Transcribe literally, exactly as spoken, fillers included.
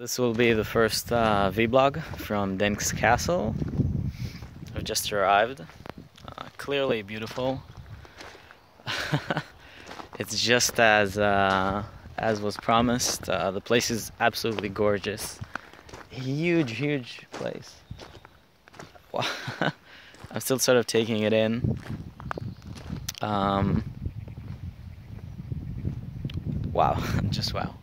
This will be the first uh, vlog from Peña's Castle. I've just arrived. Uh, clearly beautiful. It's just as uh, as was promised. Uh, the place is absolutely gorgeous. Huge, huge place. Wow. I'm still sort of taking it in. Um, wow, just wow.